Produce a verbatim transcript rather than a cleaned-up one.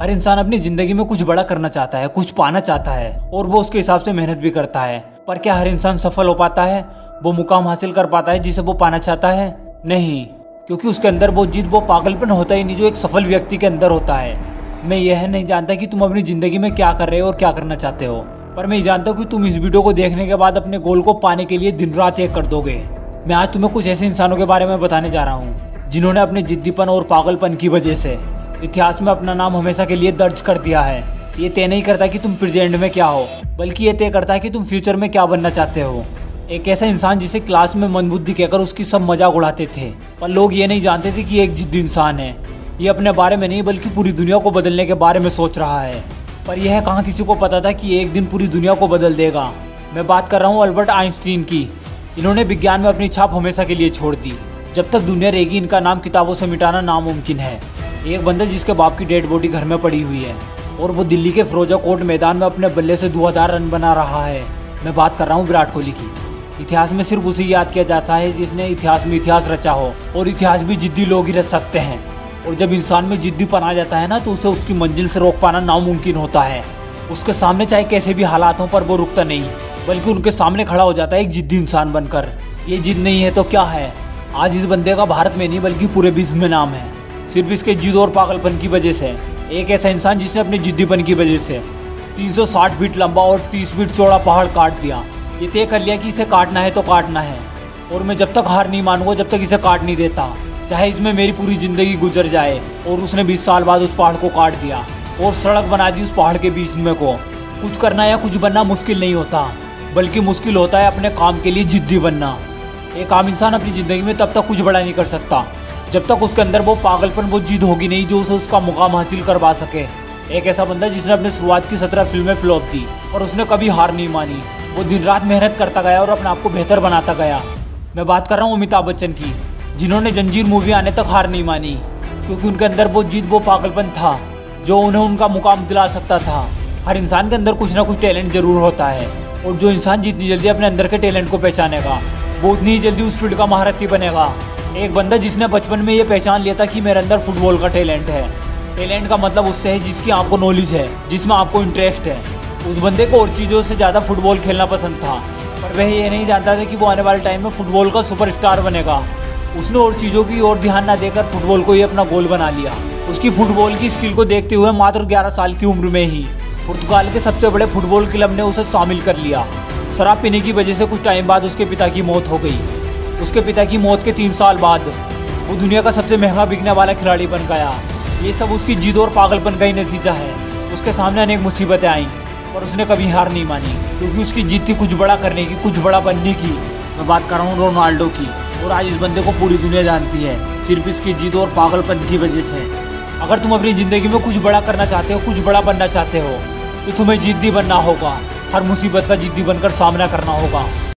हर इंसान अपनी जिंदगी में कुछ बड़ा करना चाहता है, कुछ पाना चाहता है और वो उसके हिसाब से मेहनत भी करता है। पर क्या हर इंसान सफल हो पाता है, वो मुकाम हासिल कर पाता है जिसे वो पाना चाहता है? नहीं, क्योंकि उसके अंदर वो जिद, वो पागलपन होता ही नहीं जो एक सफल व्यक्ति के अंदर होता है। मैं यह नहीं जानता कि तुम अपनी ज़िंदगी में क्या कर रहे हो और क्या करना चाहते हो, पर मैं जानता हूँ कि तुम इस वीडियो को देखने के बाद अपने गोल को पाने के लिए दिन रात एक कर दोगे। मैं आज तुम्हें कुछ ऐसे इंसानों के बारे में बताने जा रहा हूँ जिन्होंने अपने जिद्दीपन और पागलपन की वजह से इतिहास में अपना नाम हमेशा के लिए दर्ज कर दिया है। ये तय नहीं करता कि तुम प्रेजेंट में क्या हो, बल्कि ये तय करता है कि तुम फ्यूचर में क्या बनना चाहते हो। एक ऐसा इंसान जिसे क्लास में मंदबुद्धि कहकर उसकी सब मजाक उड़ाते थे, पर लोग ये नहीं जानते थे कि एक जिद्दी इंसान है। ये अपने बारे में नहीं बल्कि पूरी दुनिया को बदलने के बारे में सोच रहा है, पर यह कहाँ किसी को पता था कि एक दिन पूरी दुनिया को बदल देगा। मैं बात कर रहा हूँ अल्बर्ट आइंस्टीन की। इन्होंने विज्ञान में अपनी छाप हमेशा के लिए छोड़ दी। जब तक दुनिया रहेगी इनका नाम किताबों से मिटाना नामुमकिन है। एक बंदा जिसके बाप की डेड बॉडी घर में पड़ी हुई है और वो दिल्ली के फिरोजा कोट मैदान में अपने बल्ले से धुआंधार रन बना रहा है। मैं बात कर रहा हूँ विराट कोहली की। इतिहास में सिर्फ उसे याद किया जाता है जिसने इतिहास में इतिहास रचा हो, और इतिहास भी जिद्दी लोग ही रच सकते हैं। और जब इंसान में जिद्दीपन आ जाता है ना, तो उसे उसकी मंजिल से रोक पाना नामुमकिन होता है। उसके सामने चाहे कैसे भी हालात हों पर वो रुकता नहीं, बल्कि उनके सामने खड़ा हो जाता है एक जिद्दी इंसान बनकर। ये जिद नहीं है तो क्या है? आज इस बंदे का भारत में नहीं बल्कि पूरे विश्व में नाम है, सिर्फ इसके जिद और पागलपन की वजह से। एक ऐसा इंसान जिसने अपने जिद्दीपन की वजह से तीन सौ साठ फीट लंबा और तीस फीट चौड़ा पहाड़ काट दिया। ये तय कर लिया कि इसे काटना है तो काटना है, और मैं जब तक हार नहीं मानूंगा, जब तक इसे काट नहीं देता, चाहे इसमें मेरी पूरी ज़िंदगी गुजर जाए। और उसने बीस साल बाद उस पहाड़ को काट दिया और सड़क बना दी उस पहाड़ के बीच में को। कुछ करना या कुछ बनना मुश्किल नहीं होता, बल्कि मुश्किल होता है अपने काम के लिए जिद्दी बनना। एक आम इंसान अपनी ज़िंदगी में तब तक कुछ बड़ा नहीं कर सकता जब तक उसके अंदर वो पागलपन, वो जिद होगी नहीं जो उसे उसका मुकाम हासिल करवा सके। एक ऐसा बंदा जिसने अपने शुरुआत की सत्रह फिल्में फ्लॉप दी, और उसने कभी हार नहीं मानी। वो दिन रात मेहनत करता गया और अपने आप को बेहतर बनाता गया। मैं बात कर रहा हूँ अमिताभ बच्चन की, जिन्होंने जंजीर मूवी आने तक हार नहीं मानी, क्योंकि उनके अंदर वो जिद, वो पागलपन था जो उन्हें उनका मुकाम दिला सकता था। हर इंसान के अंदर कुछ ना कुछ टैलेंट जरूर होता है, और जो इंसान जितनी जल्दी अपने अंदर के टैलेंट को पहचानेगा, वो उतनी ही जल्दी उस फील्ड का महारथी बनेगा। एक बंदा जिसने बचपन में ये पहचान लिया था कि मेरे अंदर फुटबॉल का टैलेंट है। टैलेंट का मतलब उससे है जिसकी आपको नॉलेज है, जिसमें आपको इंटरेस्ट है। उस बंदे को और चीज़ों से ज़्यादा फुटबॉल खेलना पसंद था, पर वह ये नहीं जानता था कि वो आने वाले टाइम में फुटबॉल का सुपरस्टार बनेगा। उसने और चीज़ों की ओर ध्यान ना देकर फुटबॉल को ही अपना गोल बना लिया। उसकी फुटबॉल की स्किल को देखते हुए मात्र ग्यारह साल की उम्र में ही पुर्तगाल के सबसे बड़े फुटबॉल क्लब ने उसे शामिल कर लिया। शराब पीने की वजह से कुछ टाइम बाद उसके पिता की मौत हो गई। उसके पिता की मौत के तीन साल बाद वो दुनिया का सबसे महंगा बिकने वाला खिलाड़ी बन गया। ये सब उसकी जिद और पागलपन का ही नतीजा है। उसके सामने अनेक मुसीबतें आईं, पर उसने कभी हार नहीं मानी, क्योंकि उसकी जिद थी कुछ बड़ा करने की, कुछ बड़ा बनने की। मैं बात कर रहा हूँ रोनाल्डो की, और आज इस बंदे को पूरी दुनिया जानती है, सिर्फ इसकी जिद और पागलपन की वजह से। अगर तुम अपनी ज़िंदगी में कुछ बड़ा करना चाहते हो, कुछ बड़ा बनना चाहते हो, तो तुम्हें जिद्दी बनना होगा। हर मुसीबत का जिद्दी बनकर सामना करना होगा।